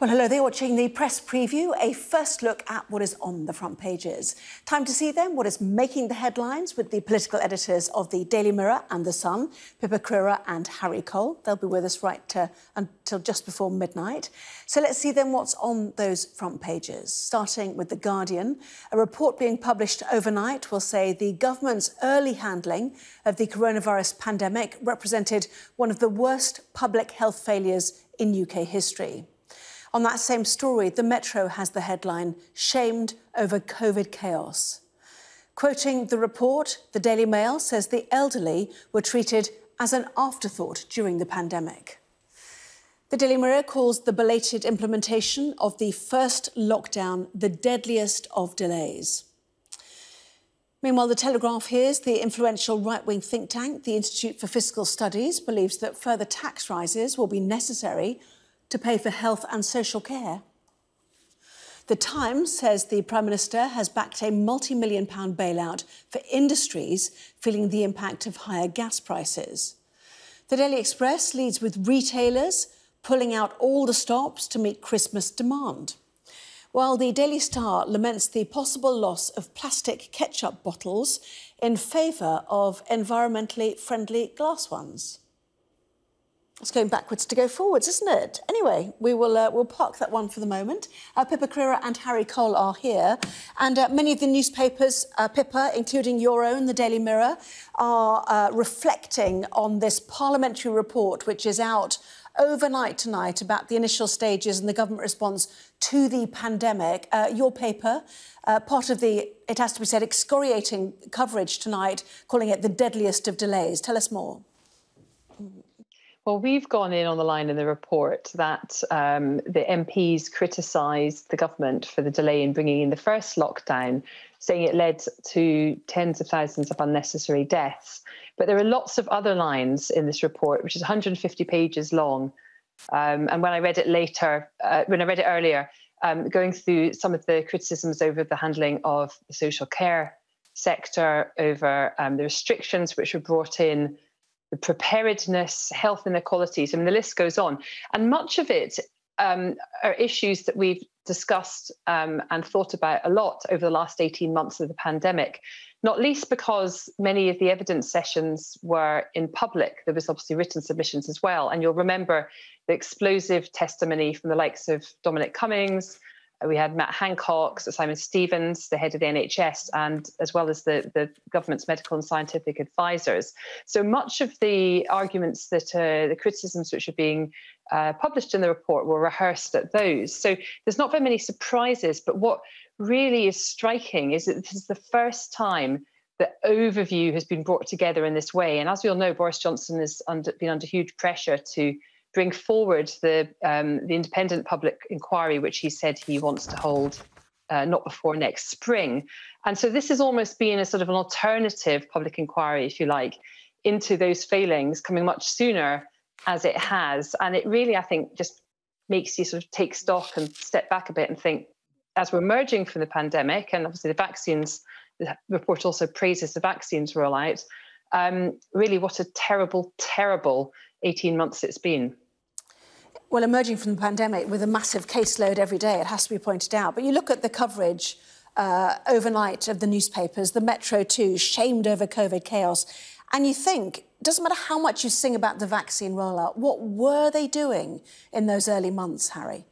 Well, hello there, watching the press preview, a first look at what is on the front pages. Time to see then what is making the headlines with the political editors of The Daily Mirror and The Sun, Pippa Crerar and Harry Cole. They'll be with us right until just before midnight. So let's see then what's on those front pages, starting with The Guardian. A report being published overnight will say the government's early handling of the coronavirus pandemic represented one of the worst public health failures in UK history. On that same story, the Metro has the headline, "Shamed over COVID chaos." Quoting the report, the Daily Mail says the elderly were treated as an afterthought during the pandemic. The Daily Mirror calls the belated implementation of the first lockdown the deadliest of delays. Meanwhile, the Telegraph hears the influential right-wing think tank, the Institute for Fiscal Studies, believes that further tax rises will be necessary to pay for health and social care. The Times says the Prime Minister has backed a multi-million-pound bailout for industries feeling the impact of higher gas prices. The Daily Express leads with retailers pulling out all the stops to meet Christmas demand, while the Daily Star laments the possible loss of plastic ketchup bottles in favour of environmentally friendly glass ones. It's going backwards to go forwards, isn't it? Anyway, we'll park that one for the moment. Pippa Crerar and Harry Cole are here. And many of the newspapers, Pippa, including your own, the Daily Mirror, are reflecting on this parliamentary report, which is out overnight tonight, about the initial stages and the government response to the pandemic. Your paper, part of the, it has to be said, excoriating coverage tonight, calling it the deadliest of delays. Tell us more. Well, we've gone in on the line in the report that the MPs criticised the government for the delay in bringing in the first lockdown, saying it led to tens of thousands of unnecessary deaths. But there are lots of other lines in this report, which is 150 pages long. And when I read it later, going through some of the criticisms over the handling of the social care sector, over the restrictions which were brought in, the preparedness, health inequalities, I mean, the list goes on. And much of it are issues that we've discussed and thought about a lot over the last 18 months of the pandemic, not least because many of the evidence sessions were in public. There was obviously written submissions as well. And you'll remember the explosive testimony from the likes of Dominic Cummings. We had Matt Hancock, so Simon Stevens, the head of the NHS, and as well as the government's medical and scientific advisors. So much of the arguments that the criticisms which are being published in the report were rehearsed at those. So there's not very many surprises, but what really is striking is that this is the first time the overview has been brought together in this way. And as we all know, Boris Johnson has been under huge pressure to bring forward the independent public inquiry, which he said he wants to hold not before next spring. And so this has almost been a sort of an alternative public inquiry, if you like, into those failings, coming much sooner as it has. And it really, I think, just makes you sort of take stock and step back a bit and think, as we're emerging from the pandemic, and obviously the vaccines, the report also praises the vaccines rollout, really what a terrible, terrible 18 months it's been. Well, emerging from the pandemic with a massive caseload every day, it has to be pointed out. But you look at the coverage overnight of the newspapers, the Metro too, shamed over COVID chaos, and you think, doesn't matter how much you sing about the vaccine rollout, what were they doing in those early months, Harry?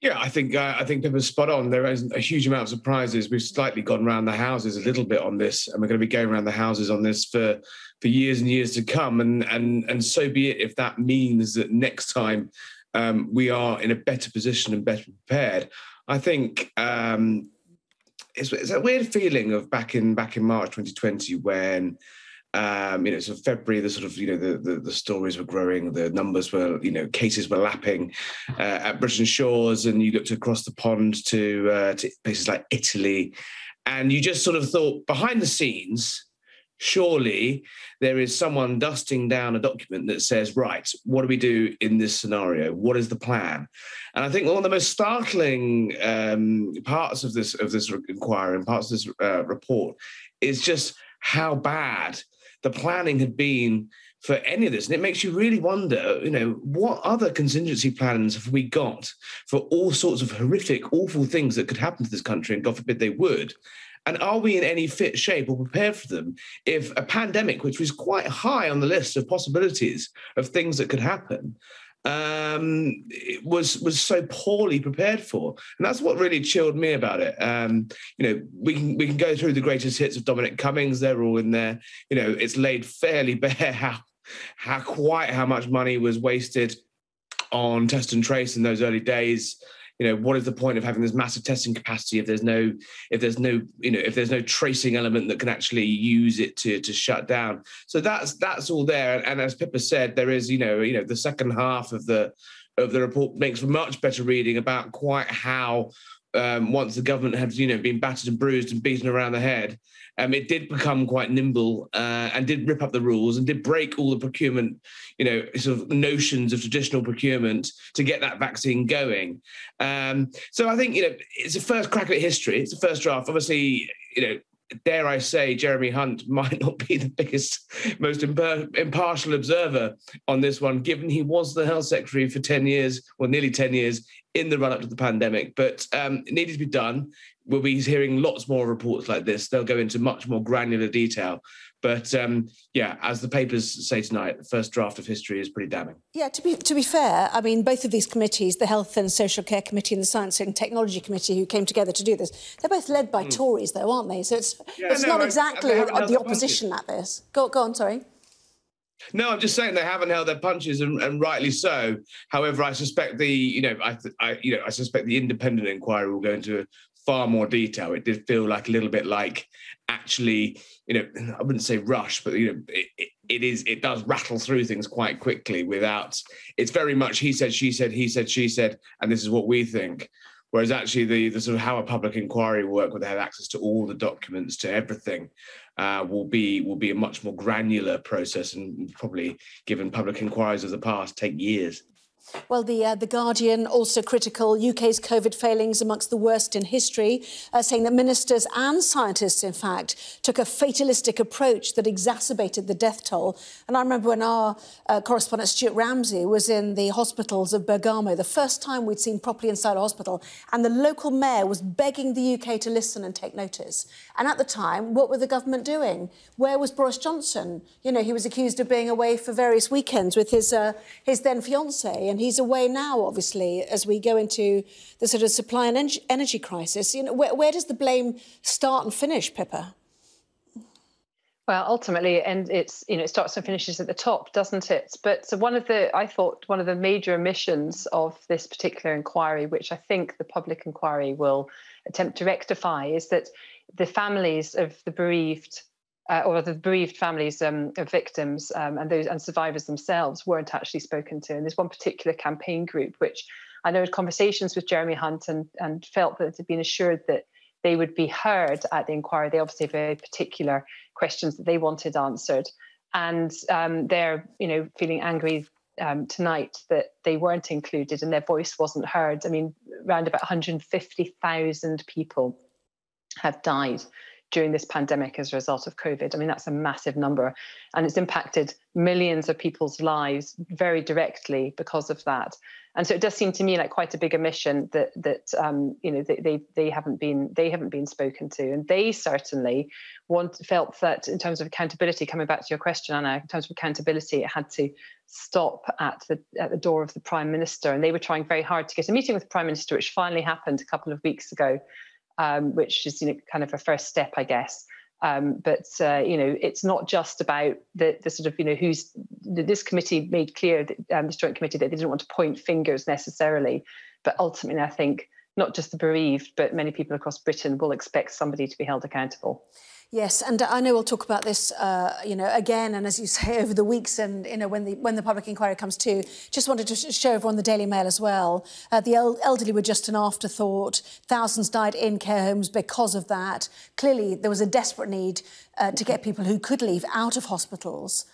Yeah, I think Pippa's spot on. There isn't a huge amount of surprises. We've slightly gone round the houses a little bit on this, and we're going to be going around the houses on this for years and years to come. And so be it if that means that next time we are in a better position and better prepared. I think it's a weird feeling of back in March 2020 when. You know, so February, the sort of, you know, the stories were growing, the numbers were, you know, cases were lapping at British shores, and you looked across the pond to places like Italy, and you just sort of thought, behind the scenes, surely there is someone dusting down a document that says, right, what do we do in this scenario? What is the plan? And I think one of the most startling parts of this inquiry and parts of this report is just how bad the planning had been for any of this. And it makes you really wonder, you know, what other contingency plans have we got for all sorts of horrific, awful things that could happen to this country, and God forbid they would. And are we in any fit shape or prepared for them if a pandemic, which was quite high on the list of possibilities of things that could happen, was so poorly prepared for? And that's what really chilled me about it. You know, we can go through the greatest hits of Dominic Cummings. They're all in there. You know, it's laid fairly bare how much money was wasted on test and trace in those early days. You know, what is the point of having this massive testing capacity if there's no tracing element that can actually use it to shut down? So that's all there. And as Pippa said, there is, you know, the second half of the report makes for much better reading about quite how once the government had, you know, been battered and bruised and beaten around the head, it did become quite nimble and did rip up the rules and did break all the procurement, you know, sort of notions of traditional procurement to get that vaccine going. So I think, you know, it's a first crack at history. It's a first draft. Obviously, you know, dare I say, Jeremy Hunt might not be the biggest, most impartial observer on this one, given he was the health secretary for 10 years, well, nearly 10 years in the run-up to the pandemic. But it needed to be done. We'll be hearing lots more reports like this. They'll go into much more granular detail. But, yeah, as the papers say tonight, the first draft of history is pretty damning. Yeah, to be fair, I mean, both of these committees, the Health and Social Care Committee and the Science and Technology Committee, who came together to do this, they're both led by Tories, though, aren't they? So it's not exactly the opposition at this. Go on, sorry. No, I'm just saying they haven't held their punches, and rightly so. However, I suspect the independent inquiry will go into far more detail. It did feel like a little bit like, actually, you know, I wouldn't say rush, but, you know, it does rattle through things quite quickly without, it's very much he said, she said, he said, she said, and this is what we think. Whereas actually the sort of how a public inquiry will work, where they have access to all the documents, to everything, will be a much more granular process, and probably, given public inquiries of the past, take years. Well, the Guardian, also critical, UK's COVID failings amongst the worst in history, saying that ministers and scientists, in fact, took a fatalistic approach that exacerbated the death toll. And I remember when our correspondent Stuart Ramsey was in the hospitals of Bergamo, the first time we'd seen properly inside a hospital, and the local mayor was begging the UK to listen and take notice. And at the time, what were the government doing? Where was Boris Johnson? You know, he was accused of being away for various weekends with his then fiancée, and he's away now, obviously, as we go into the sort of supply and energy crisis. You know, where does the blame start and finish, Pippa? Well, ultimately, and it's, you know, it starts and finishes at the top, doesn't it? But so I thought one of the major omissions of this particular inquiry, which I think the public inquiry will attempt to rectify, is that the families of the bereaved, or the bereaved families of victims and survivors themselves, weren't actually spoken to. And there's one particular campaign group, which I know had conversations with Jeremy Hunt and felt that they'd been assured that they would be heard at the inquiry. They obviously have very particular questions that they wanted answered. And they're, you know, feeling angry tonight that they weren't included and their voice wasn't heard. I mean, around about 150,000 people have died during this pandemic as a result of COVID. I mean, that's a massive number, and it's impacted millions of people's lives very directly because of that. And so it does seem to me like quite a big omission that you know, they haven't been spoken to, and they certainly felt that, in terms of accountability, coming back to your question, Anna, in terms of accountability, it had to stop at the door of the Prime Minister, and they were trying very hard to get a meeting with the Prime Minister, which finally happened a couple of weeks ago. Which is, you know, kind of a first step, I guess. But you know, it's not just about the sort of, you know, this committee made clear, this joint committee, that they didn't want to point fingers necessarily. But ultimately, I think not just the bereaved, but many people across Britain will expect somebody to be held accountable. Yes, and I know we'll talk about this, you know, again, and as you say, over the weeks, and, you know, when the public inquiry comes to. Just wanted to show everyone the Daily Mail as well. The elderly were just an afterthought. Thousands died in care homes because of that. Clearly, there was a desperate need to get people who could leave out of hospitals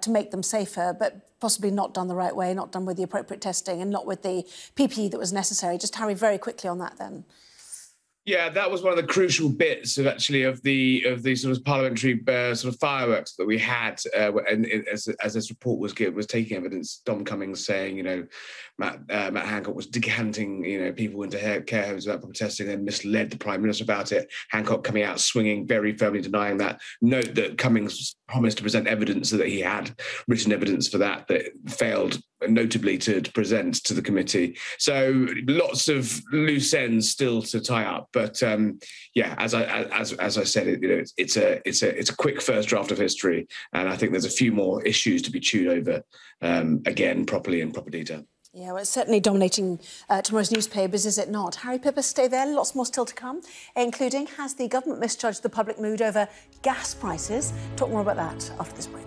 to make them safer, but possibly not done the right way, not done with the appropriate testing, and not with the PPE that was necessary. Just, Harry, very quickly on that then. Yeah, that was one of the crucial bits of actually of the sort of parliamentary sort of fireworks that we had, and as this report was taking evidence. Dom Cummings saying, you know, Matt Hancock was decanting, you know, people into care homes about protesting and misled the Prime Minister about it. Hancock coming out swinging, very firmly denying that. Note that Cummings promised to present evidence, so that he had written evidence for that that failed notably to present to the committee. So lots of loose ends still to tie up. But yeah, as I said, you know, it's a quick first draft of history, and I think there's a few more issues to be chewed over again properly in proper detail. Yeah, well, it's certainly dominating tomorrow's newspapers, is it not? Harry, Pippa, stay there. Lots more still to come, including has the government misjudged the public mood over gas prices? Talk more about that after this break.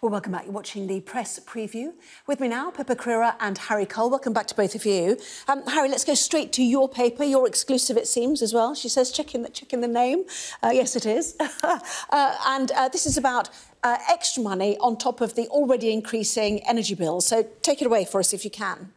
Well, welcome back. You're watching the Press Preview. With me now, Pippa Crerar and Harry Cole. Welcome back to both of you. Harry, let's go straight to your paper, your exclusive, it seems, as well. She says, check in the name. Yes, it is. and this is about extra money on top of the already increasing energy bills. So take it away for us if you can.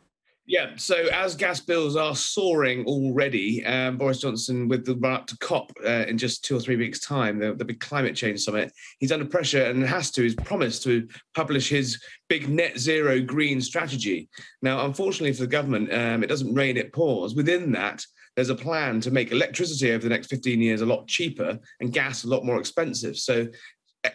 Yeah, so as gas bills are soaring already, Boris Johnson, with the run-up to COP in just 2 or 3 weeks' time, the big climate change summit, he's under pressure and has to. He's promised to publish his big net zero green strategy. Now, unfortunately for the government, it doesn't rain, it pours. Within that, there's a plan to make electricity over the next 15 years a lot cheaper and gas a lot more expensive. So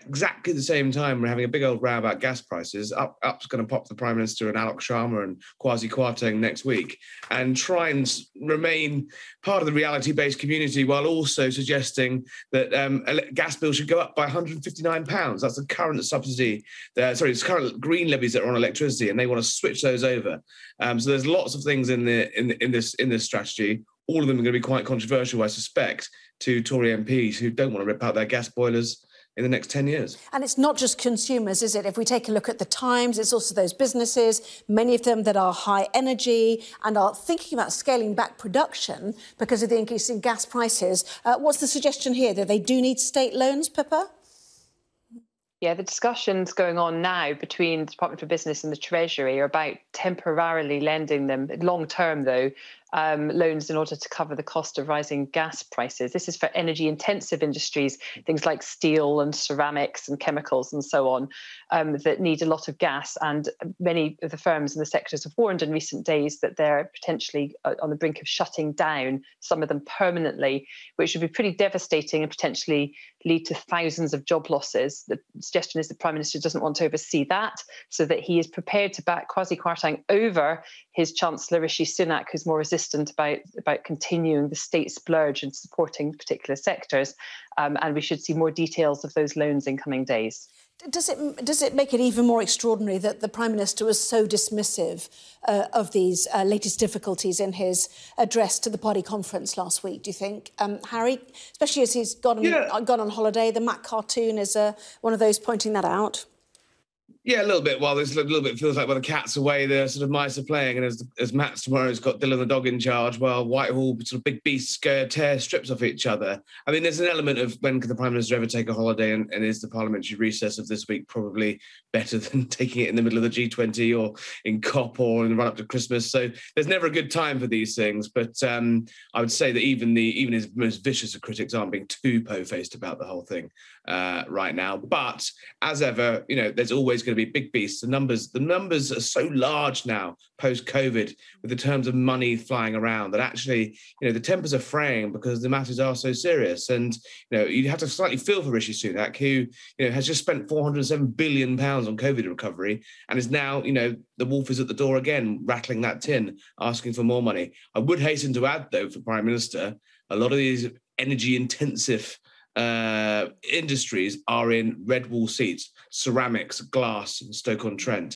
exactly the same time we're having a big old row about gas prices, up's going to pop the Prime Minister and Alok Sharma and Kwasi Kwarteng next week and try and remain part of the reality-based community while also suggesting that gas bills should go up by £159. That's the current subsidy, it's current green levies that are on electricity, and they want to switch those over. So there's lots of things in this strategy. All of them are going to be quite controversial, I suspect, to Tory MPs who don't want to rip out their gas boilers in the next 10 years. And it's not just consumers, is it? If we take a look at The Times, it's also those businesses, many of them that are high energy and are thinking about scaling back production because of the increase in gas prices. What's the suggestion here? That they do need state loans, Pippa? Yeah, the discussions going on now between the Department for Business and the Treasury are about temporarily lending them, long-term though, loans in order to cover the cost of rising gas prices. This is for energy-intensive industries, things like steel and ceramics and chemicals and so on, that need a lot of gas. And many of the firms in the sectors have warned in recent days that they're potentially on the brink of shutting down, some of them permanently, which would be pretty devastating and potentially lead to thousands of job losses. The suggestion is the Prime Minister doesn't want to oversee that, so that he is prepared to back Kwasi Kwarteng over his Chancellor, Rishi Sunak, who's more resistant about continuing the state splurge and supporting particular sectors, and we should see more details of those loans in coming days. Does it make it even more extraordinary that the Prime Minister was so dismissive of these latest difficulties in his address to the party conference last week? Do you think, Harry, especially as he's gone on holiday? The Matt cartoon is one of those pointing that out. Yeah, a little bit. While this little bit feels like, well, the cat's away, the sort of mice are playing, and as Matt's tomorrow's got Dylan the dog in charge, while Whitehall sort of big beasts go tear strips off each other. I mean, there's an element of when could the Prime Minister ever take a holiday, and is the parliamentary recess of this week probably better than taking it in the middle of the G20 or in COP or in the run up to Christmas? So there's never a good time for these things. But I would say that even his most vicious of critics aren't being too po-faced about the whole thing right now. But as ever, you know, there's always going to be big beasts. The numbers are so large now post-COVID, with the terms of money flying around, that actually, you know, the tempers are fraying because the matters are so serious. And you know, you have to slightly feel for Rishi Sunak, who, you know, has just spent £407 billion on COVID recovery and is now, you know, the wolf is at the door again, rattling that tin, asking for more money. I would hasten to add, though, for Prime Minister, a lot of these energy-intensive industries are in red wall seats, ceramics, glass, and Stoke-on-Trent.